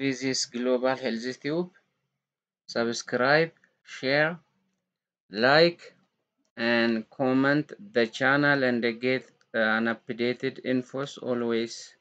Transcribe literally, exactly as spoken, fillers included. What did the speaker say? with this Global Health Tube. Subscribe, share, like, and comment the channel and get uh, an updated infos always.